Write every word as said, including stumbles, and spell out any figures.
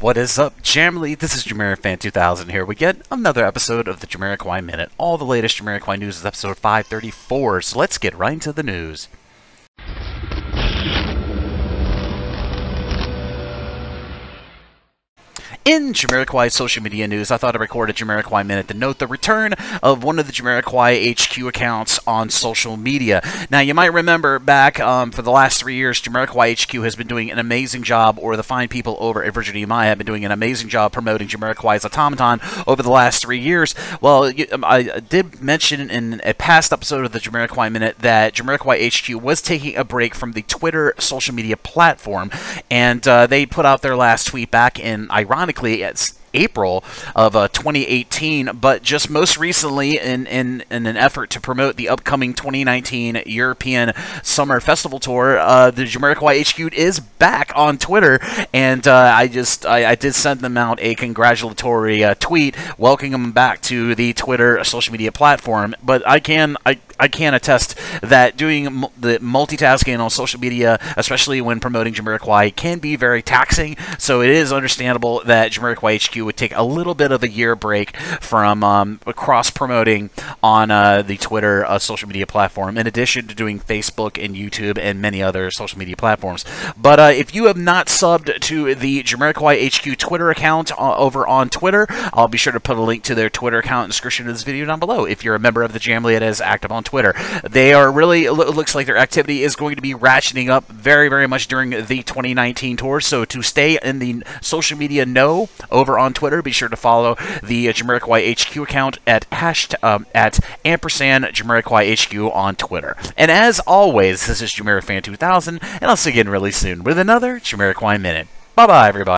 What is up, Jamlet? This is JamiroFan two thousand here. We get another episode of the Jamiroquai Minute. All the latest Jamiroquai news is episode five thirty-four, so let's get right into the news. In Jamiroquai social media news, I thought I recorded Jamiroquai Minute to note the return of one of the Jamiroquai H Q accounts on social media. Now, you might remember back um, for the last three years, Jamiroquai H Q has been doing an amazing job, or the fine people over at Virginia Maya have been doing an amazing job promoting Jamiroquai's automaton over the last three years. Well, you, um, I did mention in a past episode of the Jamiroquai Minute that Jamiroquai H Q was taking a break from the Twitter social media platform, and uh, they put out their last tweet back in, ironically, it's April of uh, twenty eighteen, but just most recently in, in, in an effort to promote the upcoming twenty nineteen European Summer Festival Tour, uh, the Jamiroquai H Q is back on Twitter, and uh, I just I, I did send them out a congratulatory uh, tweet welcoming them back to the Twitter social media platform. But I can I, I can attest that doing m the multitasking on social media, especially when promoting Jamiroquai, can be very taxing, so it is understandable that Jamiroquai H Q would take a little bit of a year break from um, cross-promoting on uh, the Twitter uh, social media platform, in addition to doing Facebook and YouTube and many other social media platforms. But uh, if you have not subbed to the Jamiroquai H Q Twitter account uh, over on Twitter, I'll be sure to put a link to their Twitter account in the description of this video down below. If you're a member of the Jamlet, it is active on Twitter. They are really, it looks like their activity is going to be ratcheting up very, very much during the twenty nineteen tour, so to stay in the social media know over on On Twitter, be sure to follow the uh, Jamiroquai H Q account at hashtag, um, at ampersand Jamiroquai H Q on Twitter. And as always, this is JamiroFan two thousand, and I'll see you again really soon with another Jamiroquai Minute. Bye bye, everybody.